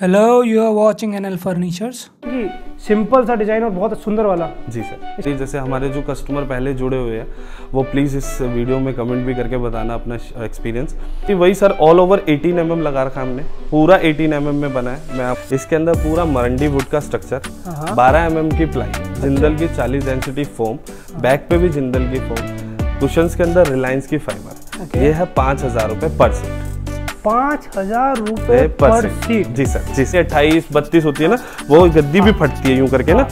Hello, you are watching NL furnitures. जी, simple सा design और बहुत सुंदर वाला। जी सर, जैसे हमारे जो कस्टमर पहले जुड़े हुए हैं वो प्लीज़ इस वीडियो में कमेंट भी करके बताना अपना एक्सपीरियंस। वही सर, ऑल ओवर 18 mm लगा रखा हमने, पूरा 18 mm में बना है। मैं आप इसके अंदर पूरा मरंडी वुड का स्ट्रक्चर, 12 mm की प्लाई, जिंदल की 40 डेंसिटी फोम, बैक पे भी जिंदल की फोम, कुशंस के अंदर रिलायंस की फाइबर। ये है 5000 रुपये पर सीट। 5000 रुपए पर सीट। जी सर, जिसे 28-32 होती है ना, वो गद्दी भी फटती है यूं करके ना।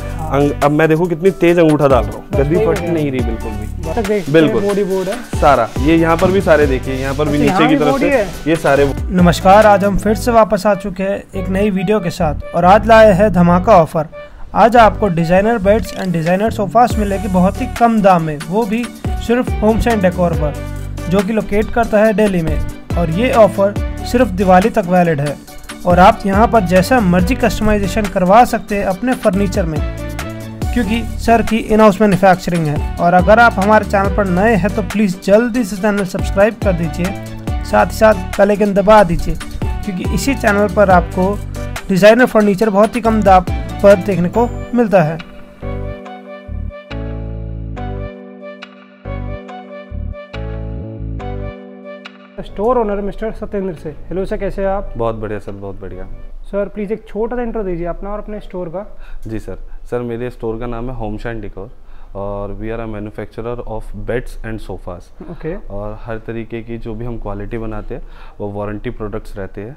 अब मैं देखो कितनी तेज अंगूठा डाल रहा हूँ, गद्दी फट नहीं रही बिल्कुल भी। बिल्कुल बॉडी बोर्ड है सारा। ये यहाँ पर भी सारे देखिए, यहाँ पर भी नीचे की तरफ से ये सारे। नमस्कार, आज हम फिर से वापस आ चुके हैं एक नई वीडियो के साथ, और आज लाए हैं धमाका ऑफर। आज आपको designer beds and designer sofas मिलेगी बहुत ही कम दाम में, वो भी सिर्फ होमशाइन डेकोर पर, जो कि लोकेट करता है दिल्ली में। और ये ऑफ़र सिर्फ दिवाली तक वैलिड है, और आप यहाँ पर जैसा मर्जी कस्टमाइजेशन करवा सकते हैं अपने फर्नीचर में, क्योंकि सर की इन हाउस मैन्युफैक्चरिंग है। और अगर आप हमारे चैनल पर नए हैं तो प्लीज़ जल्दी से चैनल सब्सक्राइब कर दीजिए, साथ ही साथ बेल आइकन दबा दीजिए, क्योंकि इसी चैनल पर आपको डिज़ाइनर फर्नीचर बहुत ही कम दाम पर देखने को मिलता है। स्टोर ओनर मिस्टर सत्येंद्र से। हेलो सर, कैसे हैं आप? बहुत बढ़िया सर, बहुत बढ़िया। सर प्लीज़ एक छोटा सा इंट्रो दीजिए अपना और अपने स्टोर का। जी सर, मेरे स्टोर का नाम है होमशाइन डिकोर, और we are a manufacturer of beds and sofas. Okay. और हर तरीके की जो भी हम क्वालिटी बनाते हैं वो वारंटी प्रोडक्ट्स रहते हैं।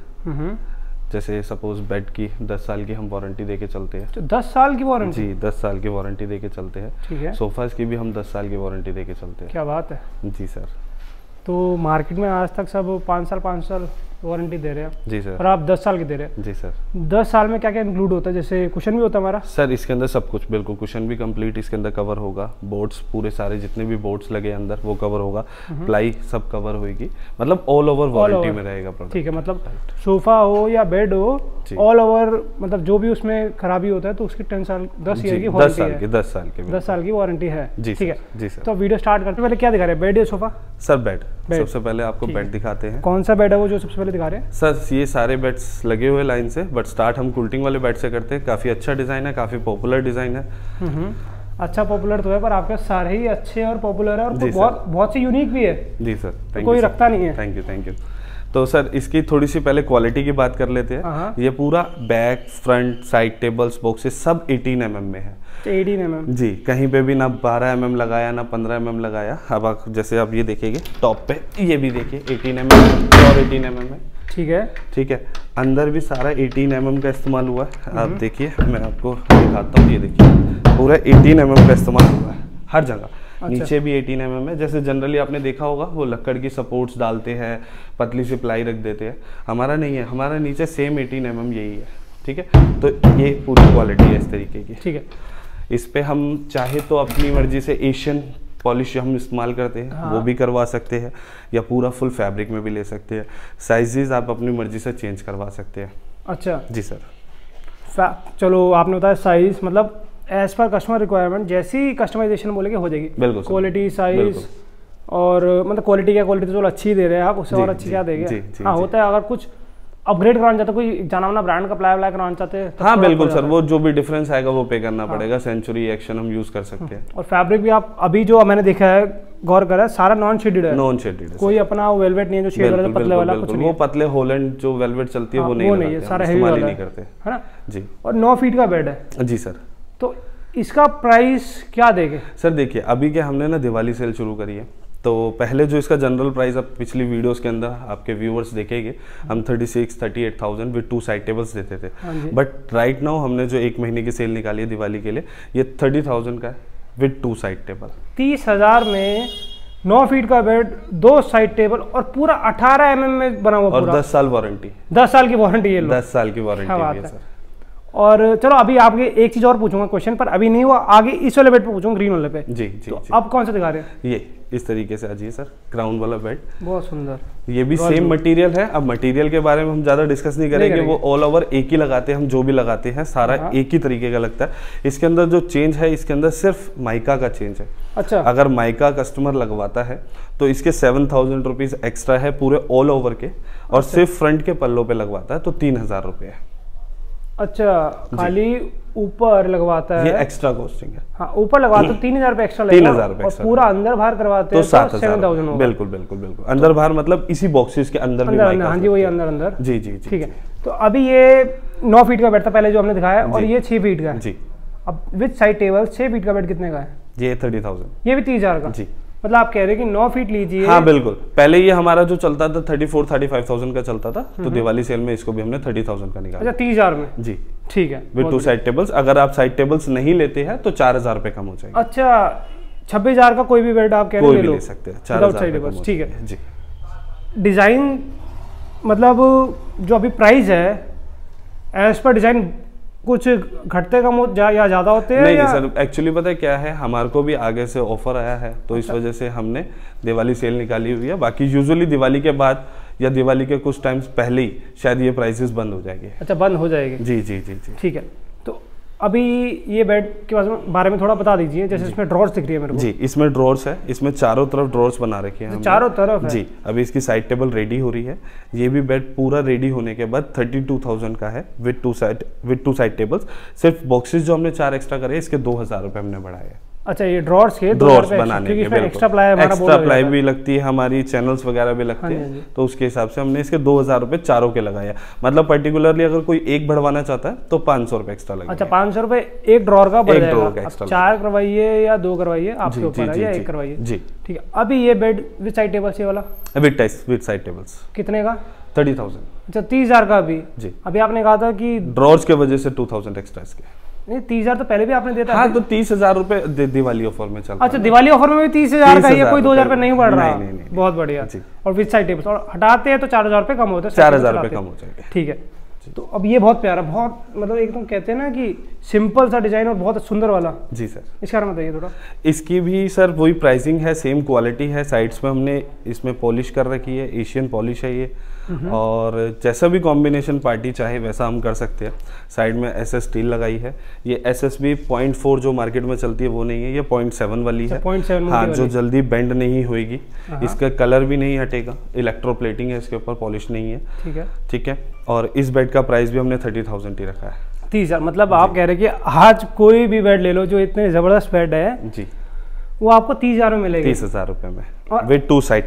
जैसे सपोज बेड की 10 साल की हम वारंटी देके चलते हैं। तो 10 साल की वारंटी? जी, 10 साल की वारंटी देके चलते हैं। ठीक है। सोफास की भी हम 10 साल की वारंटी देके चलते हैं। क्या बात है। जी सर। तो मार्केट में आज तक सब 5 साल वारंटी दे रहे हैं। जी सर। और आप 10 साल की दे रहे हैं। जी सर। 10 साल में क्या क्या इंक्लूड होता है? जैसे कुशन भी होता है हमारा सर इसके अंदर, सब कुछ बिल्कुल। कुशन भी कंप्लीट इसके अंदर कवर होगा, बोर्ड्स पूरे सारे जितने भी बोर्ड्स लगे अंदर वो कवर होगा, प्लाई सब कवर होगी, मतलब ऑल ओवर वारंटी में रहेगा प्रोडक्ट। ठीक है, मतलब सोफा हो या बेड हो, ऑल ओवर, मतलब जो भी उसमें खराबी होता है तो उसकी 10 साल की वारंटी है। 10 साल की वारंटी है। जी ठीक है। जी सर, तो वीडियो स्टार्ट करते हैं। पहले क्या दिखा रहे हैं, बेड या सोफा? सर बेड सबसे पहले आपको बेड दिखाते हैं। कौन सा बेड है वो जो सबसे पहले दिखा रहे हैं? सर ये सारे बेड्स लगे हुए लाइन से, बट स्टार्ट हम कुल्टिंग वाले बेड से करते हैं। काफी अच्छा डिजाइन है, काफी पॉपुलर डिजाइन है। अच्छा पॉपुलर तो है, पर आपके सारे ही अच्छे और पॉपुलर है, और बहुत से यूनिक भी है। जी सर, कोई रखता नहीं है। Thank you, thank you. तो सर इसकी थोड़ी सी पहले क्वालिटी की बात कर लेते हैं। ये पूरा back, front, side, tables, boxes सब 18 mm में है। 18 mm? जी, कहीं पे भी ना 12 mm लगाया ना 15 mm लगाया। अब आप जैसे आप ये देखेंगे टॉप पे, ये भी देखिए 18 mm और 18 mm है। ठीक है, ठीक है। अंदर भी सारा 18 mm का इस्तेमाल हुआ है। आप देखिए, मैं आपको दिखाता हूँ, ये देखिए पूरा 18 mm का इस्तेमाल हुआ है हर जगह। अच्छा। नीचे भी 18 mm है। जैसे जनरली आपने देखा होगा वो लकड़ की सपोर्ट्स डालते हैं, पतली सी प्लाई रख देते हैं, हमारा नहीं है। हमारा नीचे सेम 18 mm यही है। ठीक है, तो ये पूरी क्वालिटी है इस तरीके की। ठीक है, इस पे हम चाहे तो अपनी मर्जी से एशियन पॉलिश हम इस्तेमाल करते हैं। हाँ। वो भी करवा सकते हैं, या पूरा फुल फैब्रिक में भी ले सकते हैं। साइजेस आप अपनी मर्जी से चेंज करवा सकते हैं। अच्छा। जी सर। चलो, आपने बताया साइज, मतलब एज पर कस्टमर रिक्वायरमेंट जैसी कस्टमाइजेशन बोलेंगे हो जाएगी। बिल्कुल। क्वालिटी, साइज, और मतलब क्वालिटी क्या, क्वालिटी तो अच्छी दे रहे हैं आप, उससे और अच्छी क्या देंगे। हाँ, होता है, अगर कुछ अपग्रेड कराना चाहते, कोई जाना माना ब्रांड का प्लाई कराना चाहते हैं। हाँ बिल्कुल सर, वो जो भी डिफरेंस आएगा वो पे करना पड़ेगा। सेंचुरी एक्शन हम यूज कर सकते हैं। और फैब्रिक भी आप अभी जो मैंने देखा है, गौर करा, सारा नॉन शेडेड है। नॉन शेडेड है, कोई अपना वेलवेट नहीं है जो शेड वाला पतले वाला, कुछ नहीं। वो पतले होलैंड जो वेलवेट चलती है वो नहीं है, सारा हेवी वाला नहीं करते है ना। जी। और 9 फीट का बेड है। जी सर। तो इसका प्राइस क्या देंगे? सर देखिए, अभी क्या हमने ना दिवाली सेल शुरू करी है, तो पहले जो इसका जनरल प्राइस आप पिछली वीडियोस के अंदर आपके व्यूअर्स देखेंगे, हम 36,000-38,000 विद 2 साइड टेबल्स देते थे। बट राइट नाउ हमने जो 1 महीने की सेल निकाली है दिवाली के लिए, ये 30,000 का विद 2 साइड टेबल। 30,000 में 9 फीट का बेड, 2 साइड टेबल, और पूरा 18 mm में बना हुआ, और 10 साल वारंटी। 10 साल की वारंटी है। 10 साल की वारंटी है। और चलो, अभी आपके एक चीज और पूछूंगा क्वेश्चन, पर अभी नहीं हुआ, आगे इस वाले बेड पे पूछूंगा, ग्रीन वाले पे। जी जी। तो अब कौन सा दिखा रहे हैं? ये इस तरीके से आजिए सर, क्राउन वाला बेड, बहुत सुंदर। ये भी सेम मटेरियल है। अब मटेरियल के बारे में हम ज्यादा डिस्कस नहीं करेंगे, वो ऑल ओवर एक ही लगाते हैं हम, जो भी लगाते हैं सारा एक ही तरीके का लगता है। इसके अंदर जो चेंज है, इसके अंदर सिर्फ माइका का चेंज है। अच्छा। अगर माइका कस्टमर लगवाता है तो इसके 7,000 रुपीज एक्स्ट्रा है पूरे ऑल ओवर के, और सिर्फ फ्रंट के पल्लों पे लगवाता है तो 3,000 रुपये है। अच्छा, खाली ऊपर लगवाता है, ये एक्स्ट्रा कॉस्टिंग है। हाँ, ऊपर लगवाते तो 3,000 रुपए एक्स्ट्रा लगेगा, 3,000 रुपए। पूरा अंदर बाहर करवाते तो 7,000 होगा। बिल्कुल बिल्कुल बिल्कुल, अंदर बाहर मतलब इसी बॉक्सेस के अंदर भी। हाँ जी, वही अंदर अंदर। जी जी ठीक है। तो अभी ये 9 फीट का बेड था पहले जो हमने दिखाया, और ये 6 फीट का है। जी, अब विद साइड टेबल 6 फीट का बेड कितने का है? ये 30,000, ये भी 30,000 का। जी, मतलब आप कह रहे हैं कि 9 फीट लीजिए। हाँ बिल्कुल, पहले ये हमारा जो चलता था 34-35,000 का चलता था, तो दिवाली सेल में इसको भी हमने 30,000 का निकाला। अच्छा, 30,000 में। जी ठीक है, विद 2 साइड टेबल्स। अगर आप साइड टेबल्स नहीं लेते हैं तो 4,000 रुपए कम हो जाएगा। अच्छा, 26,000 का कोई भी बेड आप कह रहे हैं ले सकते हैं, 4,000। ठीक है जी। डिजाइन मतलब जो अभी प्राइस है एज पर डिजाइन कुछ घटते कम हो या ज़्यादा होते हैं? नहीं सर, एक्चुअली पता है क्या है, हमारे को भी आगे से ऑफर आया है तो इस वजह से हमने दिवाली सेल निकाली हुई है। बाकी यूजुअली दिवाली के बाद या दिवाली के कुछ टाइम्स पहले ही शायद ये प्राइसेस बंद हो जाएगी। अच्छा, बंद हो जाएगी। जी जी जी जी ठीक है। तो अभी ये बेड के बारे में थोड़ा बता दीजिए, जैसे इसमें ड्रॉर्स दिख रही है मेरे को। जी, इसमें ड्रॉर्स है, इसमें चारों तरफ ड्रॉर्स बना रखे हैं, चारों तरफ। जी, अभी इसकी साइड टेबल रेडी हो रही है। ये भी बेड पूरा रेडी होने के बाद 32,000 का है विद टू साइड टेबल्स। सिर्फ बॉक्सेस जो हमने 4 एक्स्ट्रा करे इसके 2,000 रुपए हमने बढ़ाए हैं। अच्छा, ये ड्रॉर्स के बनाने के एक्स्ट्रा प्लाई भी लगती है हमारी, चैनल्स वगैरह भी लगते हैं, तो उसके हिसाब से हमने इसके 2,000 रुपए चारों के लगाया। मतलब पर्टिकुलरली अगर कोई एक बढ़वाना चाहता है तो 500 रुपए एक्स्ट्रा लगेगा। अच्छा, 500 रुपए एक ड्रॉर का बढ़ जाएगा। चार करवाइए या 2 करवाइए, आपके ऊपर है, या 1 करवाइए। जी ठीक है। अभी ये बेड विद साइड टेबल्स, ये वाला विद साइड टेबल्स कितने का? 30,000। अच्छा, 30,000 का। अभी जी, अभी आपने कहा था कि ड्रॉर्स के वजह से 2,000 एक्स्ट्रा इसके। नहीं, 30,000 तो पहले भी आपने देता। हाँ, तो 30,000 रुपए दिवाली ऑफर में चलता। अच्छा, दिवाली ऑफर में भी 30,000 का, ये कोई 2,000 रुपए नहीं बढ़ रहा। नहीं, बहुत बढ़िया। और विद साइड टेबल्स, और हटाते हैं तो 4,000 रुपए कम होते हैं, 4,000 रुपए कम हो जाएंगे। ठीक है। तो अब ये बहुत प्यारा, बहुत मतलब एकदम कहते हैं ना कि सिंपल सा डिजाइन और बहुत सुंदर वाला। जी सर, इसका नाम बताइए थोड़ा। इसकी भी सर वही प्राइसिंग है, सेम क्वालिटी है। साइड्स में हमने इसमें पॉलिश कर रखी है, एशियन पॉलिश है ये, और जैसा भी कॉम्बिनेशन पार्टी चाहे वैसा हम कर सकते हैं। साइड में एसएस स्टील लगाई है। ये एसएस भी 0.4 जो मार्केट में चलती है वो नहीं है, ये 0.7 वाली है। 0.7 हाँ, जो जल्दी बेंड नहीं होगी। इसका कलर भी नहीं हटेगा, इलेक्ट्रोप्लेटिंग है इसके ऊपर, पॉलिश नहीं है। ठीक है ठीक है। और इस बेड का प्राइस भी हमने 30,000 ही रखा है। 30,000, मतलब आप कह रहे कि आज कोई भी बेड ले लो जो इतने जबरदस्त बेड है जी, वो आपको 30,000 में मिलेगा, 30,000 रुपए में, और विद टू साइड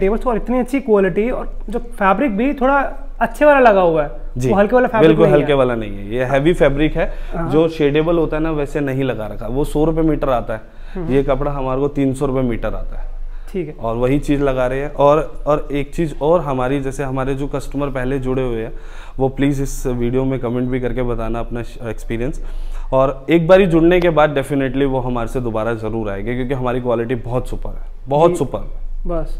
टेबल्स। और इतनी अच्छी क्वालिटी, और जो फैब्रिक भी थोड़ा अच्छे वाला लगा हुआ है, जी, वो हल्के वाला फैब्रिक बिल्कुल हल्के वाला नहीं है। ये हैवी फैब्रिक है, जो शेडेबल होता है ना वैसे नहीं लगा रखा। वो 100 रुपए मीटर आता है, ये कपड़ा हमारे को 300 रुपए मीटर आता है। ठीक है। और वही चीज़ लगा रहे हैं। और एक चीज़ और, हमारी जैसे हमारे जो कस्टमर पहले जुड़े हुए हैं वो प्लीज़ इस वीडियो में कमेंट भी करके बताना अपना एक्सपीरियंस। और एक बार ही जुड़ने के बाद डेफिनेटली वो हमारे से दोबारा ज़रूर आएंगे, क्योंकि हमारी क्वालिटी बहुत सुपर है, बहुत सुपर है। बस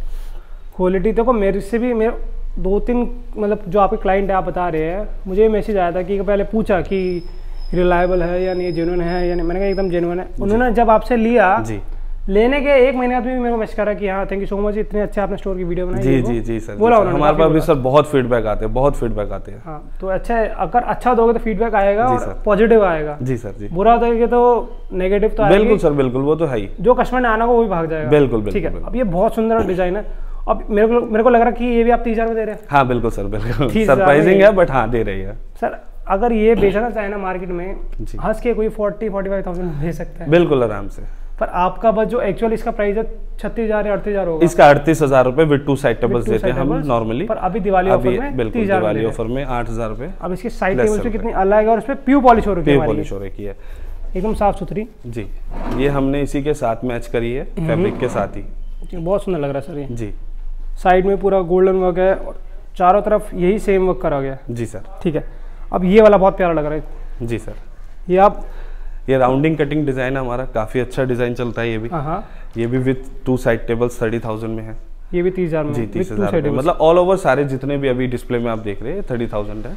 क्वालिटी देखो, मेरे से भी मेरे 2-3 मतलब जो आपके क्लाइंट है आप बता रहे हैं, मुझे मैसेज आया था कि पहले पूछा कि रिलायबल है या नहीं, जेन्युइन है या नहीं। मैंने कहा एकदम जेन्युइन है। उन्होंने जब आपसे लिया, लेने के 1 महीने बाद भी मेरे को मैसेज करा कि हाँ थैंक यू सो मच, इतने अच्छे आपने स्टोर की वीडियो बनाई। जी जी जी सर, बोला उन्होंने। हमारे पास भी सर बहुत फीडबैक आते हैं, बहुत फीडबैक आते हैं। हाँ, तो अच्छा, अगर अच्छा दोगे तो फीडबैक आएगा और पॉजिटिव आएगा। जी सर जी। बुरा दोगे तो नेगेटिव तो आएगा। बिल्कुल सर बिल्कुल, वो तो है ही। जो कस्टमर ने आना होगा वो भी भाग जाएगा। बिल्कुल। ठीक है। अब ये बहुत सुंदर डिजाइन है। अब मेरे को लग रहा है कि ये भी आप 30,000 में दे रहे हैं। हाँ बिल्कुल सर बिल्कुल, सरप्राइजिंग है बट हाँ दे रही है सर। अगर ये बेचना चाहे ना मार्केट में, हंस के कोई 40-45,000 दे सकता है बिल्कुल आराम से। पर आपका बस जो एक्चुअल इसका प्राइस है 36,000 या 38,000 होगा। इसका 38,000 रुपए विद टू साइड टेबल्स देते हैं हम नॉर्मली, पर अभी दिवाली ऑफर में बिल्कुल दिवाली ऑफर में 8,000 रुपए। अब इसकी साइड टेबल्स पे कितनी अलग है, और इसमें प्यू पॉलिश हो रखी है, एकदम साफ सुथरी। जी, ये हमने इसी के साथ मैच करी है, फैब्रिक के साथ ही। बहुत सुंदर लग रहा है सर ये। जी, साइड में पूरा गोल्डन वर्क है और चारों तरफ यही सेम वर्क करा गया। जी सर ठीक है। अब ये वाला बहुत प्यारा लग रहा है। जी सर, ये आप ये राउंडिंग कटिंग डिजाइन हमारा काफी अच्छा डिजाइन चलता है। ये भी विद 2 साइड टेबल्स 30,000 में है। ये भी 30,000 में। जी 30,000, मतलब ऑल ओवर सारे जितने भी अभी डिस्प्ले में आप देख रहे हैं 30,000 है।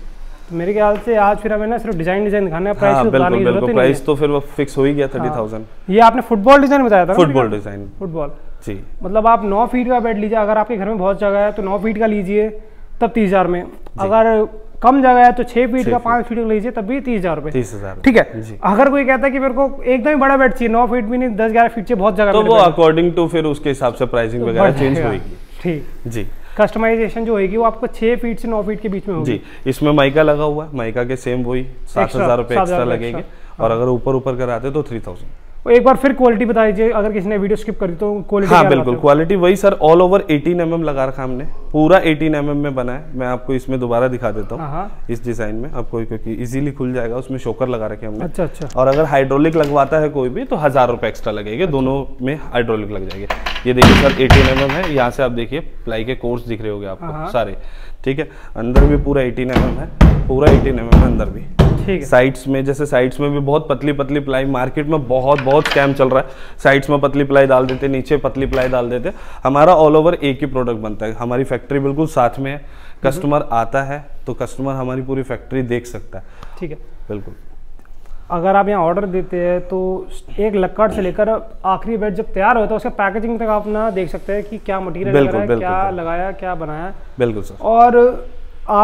तो मेरे ख्याल से आज फिर हमें ना सिर्फ डिजाइन दिखाना है, प्राइस तो फिर वो फिक्स हो ही गया 30,000। ये आपने फुटबॉल डिजाइन बताया था, फुटबॉल डिजाइन, फुटबॉल। जी, मतलब आप 9 फीट का बेड लीजिए, अगर आपके घर में बहुत जगह है तो 9 फीट का लीजिए तब 30,000 में। अगर कम जगह है तो 6 फीट का 5 फीट का लीजिए, तब भी 30,000 रुपए। 30,000 ठीक है। अगर कोई कहता है कि मेरे को एकदम ही बड़ा बेड चाहिए, 9 फीट भी नहीं, 10-11 फीट चाहिए, बहुत जगह, तो वो अकॉर्डिंग टू फिर उसके हिसाब से प्राइसिंग वगैरह चेंज होगी। ठीक जी। कस्टमाइजेशन जो होगी वो आपको 6 फीट से 9 फीट के बीच में होगी। जी, इसमें माइका लगा हुआ है, माइका के सेम वही 7,000 रुपए एक्स्ट्रा लगेंगे, और अगर ऊपर ऊपर कराते हैं तो 3,000। एक बार फिर क्वालिटी बता दीजिए, अगर किसी ने वीडियो स्किप करी तो क्वालिटी। हाँ बिल्कुल, क्वालिटी वही सर, ऑल ओवर 18 mm लगा रखा हमने, पूरा 18 mm में बना है। मैं आपको इसमें दोबारा दिखा देता हूँ इस डिजाइन में आपको, क्योंकि इजीली खुल जाएगा। उसमें शोकर लगा रखे हमने। अच्छा अच्छा। और अगर हाइड्रोलिक लगवाता है कोई भी तो 1,000 रुपए एक्स्ट्रा लगेगा। अच्छा। दोनों में हाइड्रोलिक लग जाएगी। ये देखिए सर 18 mm है, यहाँ से आप देखिए प्लाई के कोर्स दिख रहे होंगे आपको सारे, ठीक है। अंदर भी पूरा 18 mm है, पूरा 18 mm अंदर भी, ठीक है। साइड्स में, जैसे साइड्स में भी बहुत पतली पतली प्लाई, मार्केट में बहुत स्कैम चल रहा है। साइड्स में पतली प्लाई डाल देते, नीचे पतली प्लाई डाल देते। हमारा ऑल ओवर एक ही प्रोडक्ट बनता है, हमारी फैक्ट्री बिल्कुल साथ में है। कस्टमर आता है तो कस्टमर हमारी पूरी फैक्ट्री देख सकता है, ठीक है। बिल्कुल, अगर आप यहाँ ऑर्डर देते हैं तो एक लक्कड़ से लेकर आखिरी बेड जब तैयार होता है उसका पैकेजिंग तक आप ना देख सकते हैं कि क्या मटीरियल, क्या लगाया, क्या बनाया। बिल्कुल सर। और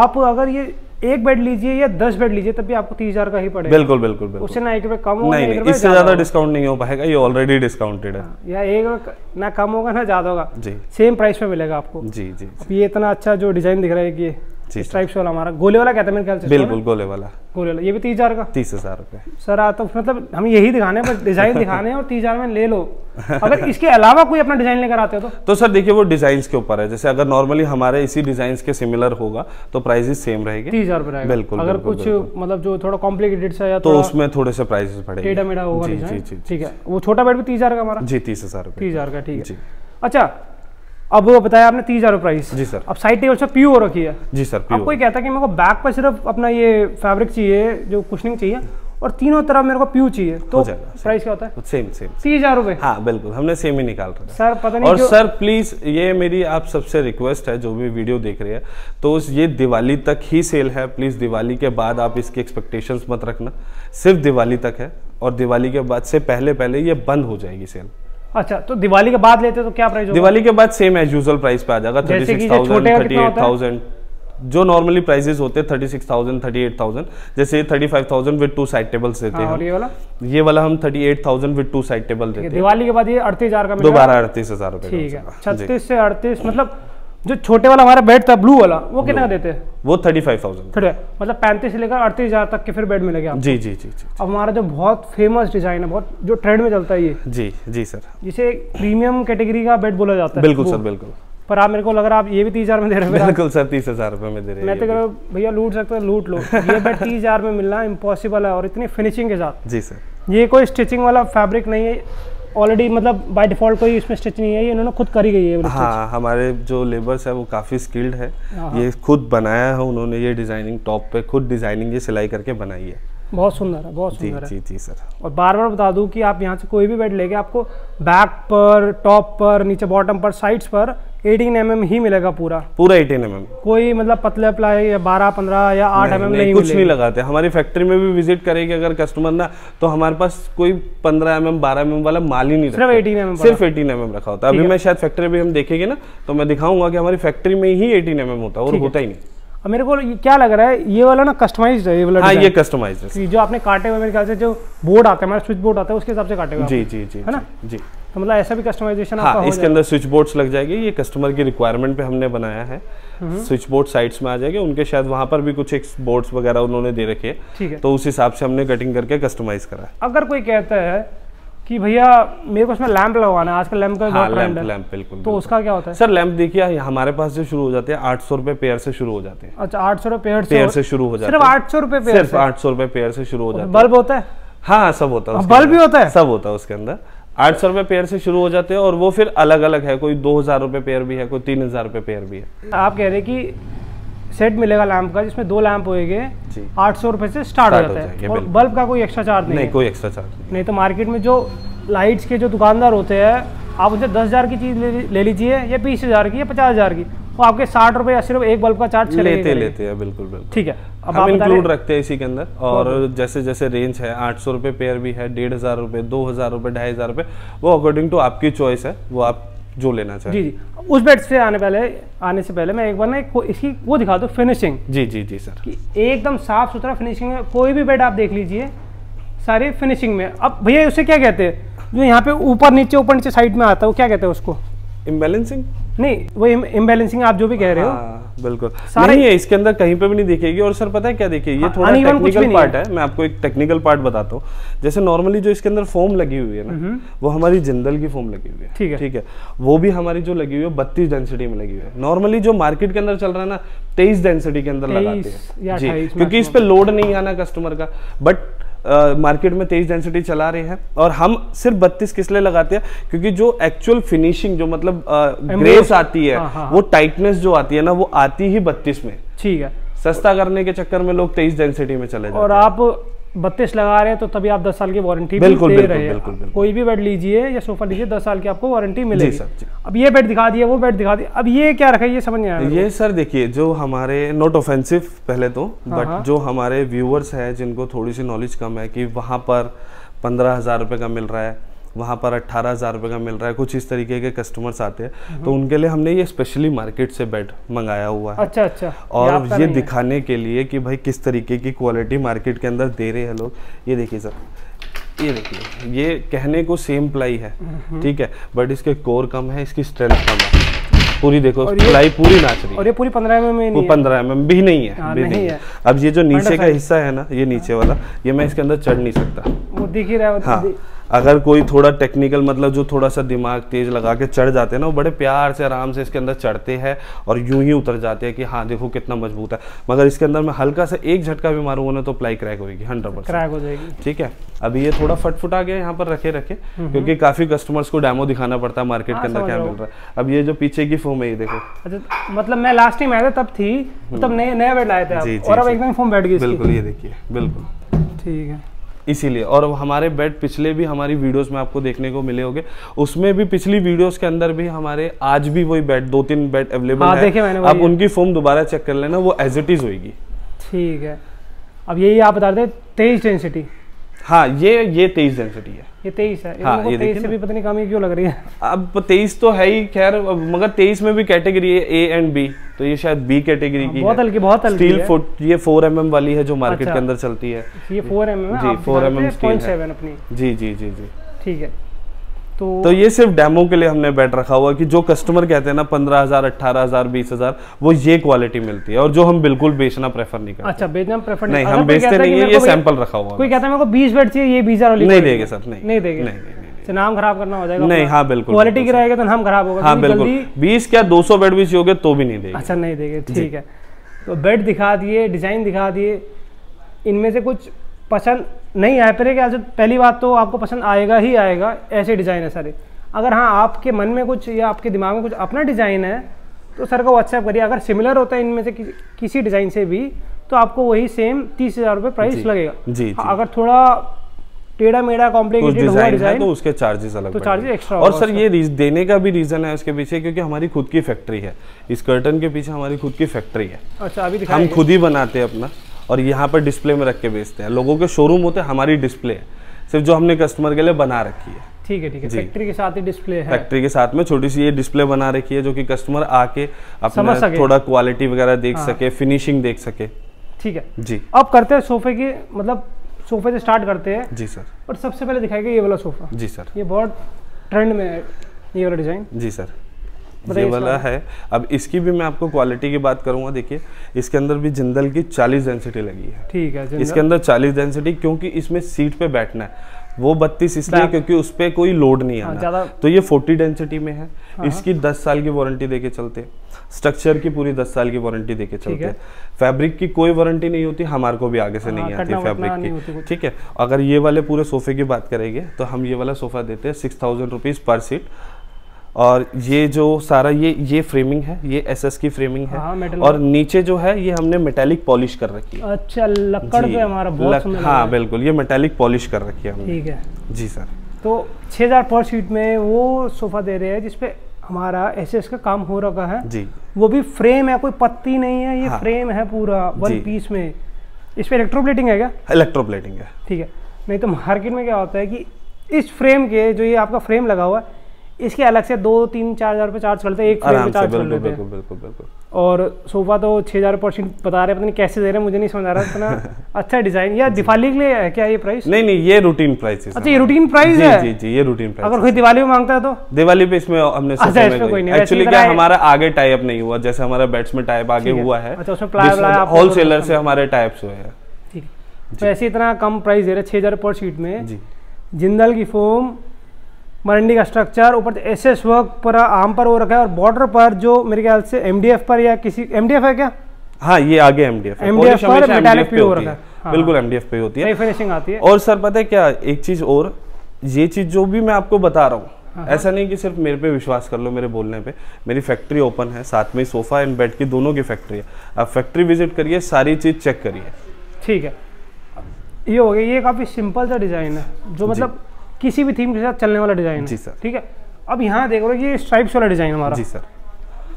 आप अगर ये एक बेड लीजिए या 10 बेड लीजिए तब भी आपको 30,000 का ही पड़ेगा। बिल्कुल बिल्कुल बिल्कुल, उससे ना 1 रुपए कम होगा, नहीं इससे ज्यादा डिस्काउंट नहीं हो पाएगा, ये ऑलरेडी डिस्काउंटेड है। या 1 रुपए ना कम होगा ना ज्यादा होगा जी, सेम प्राइस में मिलेगा आपको। जी जी, ये इतना अच्छा जो डिजाइन दिख रहा है कि स्ट्राइप्स वाला, हमारा गोले वाला कहते हैं मेरे ख्याल से। बिल्कुल गोले वाला, गोले वाला। ये भी 30,000 का, 30,000 रुपए सर। तो मतलब हम यही दिखाने हैं, बस डिजाइन दिखाने हैं और 30,000 में ले लो। अगर इसके अलावा कोई अपना डिजाइन लेकर आते हो तो सर देखिए वो डिजाइंस के ऊपर है। जैसे अगर नॉर्मली हमारे इसी डिजाइन के सिमिलर होगा तो प्राइसेस सेम रहेगी, 30,000 रुपए। बिल्कुल। अगर कुछ मतलब जो थोड़ा कॉम्प्लिकेटेड सा या तो उसमें थोड़े से प्राइसेस बढ़ेंगे, टेढ़ा मेढ़ा होगा डिजाइन, ठीक है। वो छोटा बेड भी 30,000 का हमारा। जी 30,000 रुपए, 30,000 का, ठीक है। अच्छा, अब वो बताया आपने 30,000 प्राइस। जी सर। अब साइड टेबल से प्योर रखी है। जी सर। अब कोई कहता है कि मेरे को बैक पर सिर्फ अपना ये फैब्रिक चाहिए, जो कुशनिंग चाहिए, और तीनों तरफ मेरे को प्यू चाहिए, तो प्राइस क्या होता है? सेम सेम 30,000 रुपए। हाँ बिल्कुल, हमने सेम ही निकाल रखा सर, पता नहीं। और सर प्लीज ये मेरी आप सबसे रिक्वेस्ट है, जो भी वीडियो देख रहे हैं, तो ये दिवाली तक ही सेल है। प्लीज दिवाली के बाद आप इसकी एक्सपेक्टेशंस मत रखना, सिर्फ दिवाली तक है, और दिवाली के बाद से पहले पहले ये बंद हो जाएगी सेल। अच्छा, तो दिवाली के बाद लेते तो क्या प्राइस होगा? दिवाली के बाद सेम एज यूजुअल प्राइस पे आ जाएगा, 36,000, 38,000, जो नॉर्मली प्राइसेस होते हैं 36,000, 38,000। जैसे 35,000 विद 2 साइड टेबल्स देते हैं। और ये वाला हम 38,000 विद 2 साइड टेबल देते हैं। दिवाली के बाद ये 38,000 का मिलेगा, दोबारा 38,000 रुपए, ठीक है। 36 से 38, मतलब जो छोटे वाला हमारा बेड था ब्लू वाला, वो कितना देते हैं? वो 35,000, मतलब 35 से लेकर 38,000 तक के फिर बेड मिलेगा। जी जी जी। अब हमारा जो बहुत फेमस डिजाइन है, बहुत जो ट्रेंड में चलता है ये। जी जी सर, जिसे प्रीमियम कैटेगरी का बेड बोला जाता है। बिल्कुल सर, बिल्कुल। पर आप मेरे को लग रहा है आप ये भी 30,000 में दे रहे हो। बिल्कुल सर, 30,000 रुपए में दे रहे हैं। मैं तो कह रहा हूँ भैया लूट सकते हो, लूट लो। ये बेड 30,000 में मिलना इम्पॉसिबल है, और इतनी फिनिशिंग के साथ। जी सर। ये कोई स्टिचिंग वाला फैब्रिक नहीं है, ऑलरेडी मतलब बाय डिफॉल्ट कोई इसमें स्टिच नहीं है, ये इन्होंने खुद करी गई है। हाँ, हमारे जो लेबर्स है वो काफ़ी स्किल्ड है, ये खुद बनाया है उन्होंने। ये डिजाइनिंग टॉप पे खुद डिजाइनिंग ये सिलाई करके बनाई है, बहुत सुंदर है, बहुत सुंदर है। जी जी सर। और बार बार बता दूं कि आप यहाँ से कोई भी बेड लेके आपको बैक पर, टॉप पर, नीचे बॉटम पर, साइड्स पर 18 mm ही मिलेगा, पूरा 18 mm। कोई मतलब पतले प्लाई या 12, 15 या 8 mm नहीं, कुछ नहीं लगाते। हमारी फैक्ट्री में भी विजिट करेंगे अगर कस्टमर ना, तो हमारे पास कोई 15 mm, 12 mm वाला माल ही नहीं, सिर्फ 18 mm रखा होता है। अभी मैं शायद फैक्ट्री में हम देखेंगे ना तो मैं दिखाऊंगा कि हमारी फैक्ट्री में ही 18 mm होता है, और होता ही नहीं। मेरे को क्या लग रहा है ये वाला ना कस्टमाइज्ड है, ये वाला। हाँ, ये कस्टमाइज्ड है, जो आपने काटे हुए मेरे ख्याल से जो बोर्ड आता है, हमारा स्विच बोर्ड आता है, उसके हिसाब से काटे हुए। जी जी जी, है ना जी। तो मतलब ऐसा भी कस्टमाइजेशन आपका हो जाएगा। इसके अंदर स्विच बोर्ड्स लग जाएगी, ये कस्टमर की रिक्वायरमेंट पे हमने बनाया है। स्विच बोर्ड साइड्स में आ जाएंगे उनके, शायद वहाँ पर भी कुछ एक बोर्ड्स वगैरह उन्होंने दे रखे है, तो उस हिसाब से हमने कटिंग करके कस्टमाइज करा। अगर कोई कहता है कि भैया मेरे को इसमें लैंप लगवाना है, आजकल लैंप का बहुत ट्रेंड है। लैंप बिल्कुल, तो उसका क्या होता है सर? लैंप देखिए हमारे पास जो शुरू हो जाते हैं 800 रुपए पेयर से शुरू हो जाते हैं। अच्छा, 800 रुपए पेयर से शुरू हो जाते हैं, सिर्फ 800 रुपए पेयर, सिर्फ 800 रुपए पेयर से शुरू हो जाते हैं। बल्ब होता है? हाँ सब होता है, बल्ब भी होता है, सब होता है उसके अंदर। 800 रुपए पेयर से शुरू हो जाते हैं, और वो फिर अलग अलग है, कोई 2000 रुपए पेयर भी है, कोई 3000 रुपए पेयर भी है। आप कह रहे की सेट मिलेगा लैंप का जिसमें 2 लैंप होएंगे, 800 रुपए से स्टार्ट हो जाता है, और बल्ब का कोई एक्स्ट्रा चार्ज नहीं, कोई एक्स्ट्रा चार्ज नहीं। तो मार्केट में जो लाइट्स के जो दुकानदार होते हैं, आप उनसे 10,000 की चीज ले लीजिए, या 20,000 की, या 50,000 की, वो आपके 60 रुपए या सिर्फ एक बल्ब का चार्ज लेते हैं। बिल्कुल बिल्कुल, ठीक है। अब हम इंक्लूड रखते हैं इसी के अंदर, और जैसे जैसे रेंज है 800 रुपए पेयर भी है, 1,500 रुपए, 2,000 रुपए, 2,500 रुपए, वो अकॉर्डिंग टू आपकी चॉइस है, वो आप जो लेना चाहिए। जी जी। उस बेड से आने से पहले मैं एक बार ना इसकी वो दिखा दूं फिनिशिंग। जी जी जी सर, कि एकदम साफ सुथरा फिनिशिंग है। कोई भी बेड आप देख लीजिए सारे फिनिशिंग में। अब भैया उसे क्या कहते हैं जो यहाँ पे ऊपर नीचे साइड में आता है, वो क्या कहते हैं उसको? इम्बैलेंसिंग। नहीं वो इम्बैलेंसिंग आप जो भी कह रहे हो बिल्कुल सारा ही है, इसके अंदर कहीं पे भी नहीं दिखेगी। और सर पता है क्या, देखिए ये थोड़ा टेक्निकल पार्ट है, मैं आपको एक टेक्निकल पार्ट बताता हूँ। जैसे नॉर्मली जो इसके अंदर फोम लगी हुई है ना, वो हमारी जिंदल की फोम लगी हुई है, ठीक है वो भी हमारी जो लगी हुई है 32 डेंसिटी में लगी हुई है। नॉर्मली जो मार्केट के अंदर चल रहा है ना 23 डेंसिटी के अंदर लगाते हैं जी, क्योंकि इस पे लोड नहीं आना कस्टमर का। बट मार्केट में 23 डेंसिटी चला रहे हैं और हम सिर्फ 32 किस लिए लगाते हैं, क्योंकि जो एक्चुअल फिनिशिंग जो मतलब ग्रेस आती है, वो टाइटनेस जो आती है ना, वो आती ही 32 में। ठीक है, सस्ता करने के चक्कर में लोग 23 डेंसिटी में चले जाते हैं। और आप 32 लगा रहे हैं तो तभी आप 10 साल की वारंटी बिल्कुल दे रहे हैं। कोई भी बेड लीजिए या सोफा लीजिए, 10 साल की आपको वारंटी मिलेगी। अब ये बेड दिखा दिया, वो बेड दिखा दिया, अब ये क्या रखा है ये समझ नहीं आ रहा। ये सर देखिए जो हमारे नॉट ऑफेंसिव पहले तो, बट जो हमारे व्यूअर्स हैं जिनको थोड़ी सी नॉलेज कम है कि वहाँ पर 15,000 रुपये का मिल रहा है, वहाँ पर 18,000 रुपये का मिल रहा है, कुछ इस तरीके के कस्टमर्स आते हैं, तो उनके लिए हमने ये स्पेशली मार्केट से बेड मंगाया हुआ है। अच्छा अच्छा। और ये दिखाने के लिए कि भाई किस तरीके की क्वालिटी मार्केट के अंदर दे रहे हैं लोग। ये देखिए सर, ये देखिए, ये कहने को सेम प्लाई है, ठीक है, बट इसके कोर कम है, इसकी स्ट्रेंथ कम है। पूरी देखो प्लाई पूरी नाच रही है, और ये पूरी 15 mm भी नहीं है, अब ये जो नीचे का हिस्सा है ना, ये नीचे वाला, ये मैं इसके अंदर चढ़ नहीं सकता, वो दिख ही रहा है। हाँ, अगर कोई थोड़ा टेक्निकल मतलब जो थोड़ा सा दिमाग तेज लगा के चढ़ जाते हैं ना, वो बड़े प्यार से आराम से इसके अंदर चढ़ते हैं और यूं ही उतर जाते हैं कि हाँ देखो कितना मजबूत है। मगर इसके अंदर मैं हल्का सा एक झटका भी मारूंगा ना तो प्लाई क्रैक होगी, 100% क्रैक हो जाएगी। ठीक है, अभी ये थोड़ा फटफुटा गया यहाँ पर रखे क्योंकि काफी कस्टमर्स को डेमो दिखाना पड़ता है मार्केट के अंदर क्या मिल रहा है। अब ये जो पीछे की फोम है ये देखो, अच्छा मतलब मैं लास्ट टाइम आया था तब थी, मतलब नया बेड लाए थे और अब एकदम फोम बैठ गई। बिल्कुल, ये देखिए बिल्कुल ठीक है, इसीलिए। और हमारे बेड पिछले भी हमारी वीडियोस में आपको देखने को मिले होंगे, उसमें भी पिछली वीडियोस के अंदर भी हमारे आज भी वही बेड 2-3 बेड अवेलेबल है। आप उनकी फॉर्म दोबारा चेक कर लेना, वो एज इट इज होगी। ठीक है, अब यही आप बता दें 23 डेंसिटी। हाँ, ये 23 डेंसिटी है, ये 23 है। हाँ, ये 23 से भी पता नहीं कम ही क्यों लग रही है। अब 23 तो है ही खैर, मगर 23 में भी कैटेगरी है ए एंड बी, तो ये शायद बी कैटेगरी की बहुत हल्की, बहुत हल्की स्टील फुट, ये 4 mm वाली है जो मार्केट के अंदर चलती है। ये 4 mm जी, 4 mm स्टील अपनी जी। ठीक है, तो ये सिर्फ डेमो के लिए हमने बेड रखा हुआ कि जो कस्टमर कहते हैं ना 15,000, 18,000, 20,000, वो ये क्वालिटी मिलती है, और जो हम बिल्कुल बेचना प्रेफर नहीं करते। अच्छा, बेचना प्रेफर नहीं, हम बेचते नहीं है, ये सैंपल रखा हुआ। कोई कहता है मेरे को 20 बेड चाहिए, ये 20,000 नहीं देंगे सर, नहीं देंगे, नाम खराब करना हो जाएगा। नहीं, हाँ बिल्कुल, क्वालिटी गिराएगा तो नाम खराब होगा। हाँ बिल्कुल, 20 क्या 200 बेड भी चाहिए तो भी नहीं देंगे। अच्छा, नहीं देंगे, ठीक है। तो बेड दिखा दिए, डिजाइन दिखा दिए, इनमें से कुछ पसंद नहीं आया पर क्या? पहली बात तो आपको पसंद आएगा ही आएगा, ऐसे डिज़ाइन है सारे। अगर हाँ आपके मन में कुछ या आपके दिमाग में कुछ अपना डिज़ाइन है तो सर को व्हाट्सएप करिए। अगर सिमिलर होता है इनमें से किसी डिज़ाइन से भी तो आपको वही सेम 30,000 रुपये प्राइस लगेगा जी। अगर थोड़ा टेढ़ा मेढ़ा कॉम्प्लिकेटेड हुआ डिजाइन तो उसके चार्जेस अलग, तो चार्जेस एक्स्ट्रा। और सर ये देने का भी रीजन है उसके पीछे, क्योंकि हमारी खुद की फैक्ट्री है, इस कर्टन के पीछे हमारी खुद की फैक्ट्री है। अच्छा, अभी हम खुद ही बनाते हैं अपना, और यहाँ पर डिस्प्ले में रख के बेचते हैं। लोगों के शोरूम होते हैं, हमारी डिस्प्ले है सिर्फ, जो हमने कस्टमर के लिए बना रखी है। ठीक है, ठीक है, फैक्ट्री के साथ ही डिस्प्ले है, फैक्ट्री के साथ में छोटी सी ये डिस्प्ले बना रखी है जो कि कस्टमर आके अपना थोड़ा क्वालिटी वगैरह देख सके, फिनिशिंग देख सके। ठीक है जी। अब करते हैं सोफे की, मतलब सोफे से स्टार्ट करते हैं जी सर। और सबसे पहले दिखाएगा ये वाला सोफा जी सर, ये बहुत ट्रेंड में है ये वाला डिजाइन जी सर, ये वाला है। अब इसकी भी मैं आपको क्वालिटी की बात करूंगा। देखिए इसके अंदर भी जिंदल की 40 डेंसिटी लगी है। ठीक है, इसके अंदर 40 डेंसिटी, क्योंकि इसमें सीट पे बैठना है। वो 32 इसलिए क्योंकि उस पर कोई लोड नहीं आना, तो ये 40 डेंसिटी में है। इसकी 10 साल की वारंटी देके चलते हैं, स्ट्रक्चर की पूरी 10 साल की वारंटी देके चलते हैं। फैब्रिक की कोई वारंटी नहीं होती, हमारे को भी आगे से नहीं आती फैब्रिक की। ठीक है, अगर ये वाले पूरे सोफे की बात करेंगे तो हम ये वाला सोफा देते हैं 6,000 रुपीज पर सीट। और ये जो सारा ये फ्रेमिंग है, ये एसएस की फ्रेमिंग है। हाँ, और नीचे जो है ये हमने मेटालिक पॉलिश कर रखी है। अच्छा, लकड़ पे हमारा बहुत। हाँ बिल्कुल, ये मेटालिक पॉलिश कर रखी है हमने। ठीक है जी सर। तो 6,000 पर सीट में वो सोफा दे रहे हैं जिसपे हमारा एसएस का काम हो रखा है जी। वो भी फ्रेम है, कोई पत्ती नहीं है, ये फ्रेम है पूरा वन पीस में। इस पे इलेक्ट्रोप्लेटिंग है क्या? इलेक्ट्रोप्लेटिंग है। ठीक है, नहीं तो मार्केट में क्या होता है कि इस फ्रेम के जो ये आपका फ्रेम लगा हुआ है इसके अलग से 2-3-4 हज़ार रुपये चार्ज करते हैं एक फ्रेम पे चार्ज कर लेते हैं। बिल्कुल बिल्कुल। और सोफा तो 6,000 % बता रहे हैं, पता नहीं कैसे दे रहे हैं, मुझे नहीं समझ आ रहा इतना अच्छा डिजाइन। या दिवाली के लिए है क्या ये प्राइस? नहीं नहीं, ये रूटीन प्राइस है। अच्छा, ये रूटीन प्राइस है? जी जी, ये रूटीन प्राइस। अगर कोई दिवाली में मांगता है तो दिवाली पे इसमें हमने एक्चुअली क्या हमारा आगे टाइप नहीं हुआ, जैसे हमारा बेड्स में टाइप आगे हुआ है, होलसेलर से हमारे टाइप्स हुए हैं। ठीक है, तो ऐसे इतना कम प्राइस दे रहे 6,000 % में। जी, जिंदल की फोम, मरंडी का स्ट्रक्चर, ऊपर एसएस वर्क पर आम पर हो रखा है, और बॉर्डर पर जो मेरे ख्याल से एमडीएफ पर या किसी एमडीएफ है क्या? हाँ, ये आगे एमडीएफ पर मेटालिक पे हो रखा है। हाँ, बिल्कुल एमडीएफ पे होती है, फिनिशिंग आती है। और सर पता है क्या एक चीज और, ये चीज जो भी मैं आपको बता रहा हूँ, ऐसा नहीं कि सिर्फ मेरे पे विश्वास कर लो मेरे बोलने पे, मेरी फैक्ट्री ओपन है, साथ में सोफा एंड बेड की दोनों की फैक्ट्री है। आप फैक्ट्री विजिट करिए, सारी चीज चेक करिए। ठीक है, ये हो गया। ये काफी सिंपल सा डिजाइन है जो मतलब किसी भी थीम के साथ चलने वाला डिजाइन है। जी सर। ठीक है, अब यहाँ देख रहे हो ये स्ट्राइप्स वाला डिजाइन हमारा। जी सर,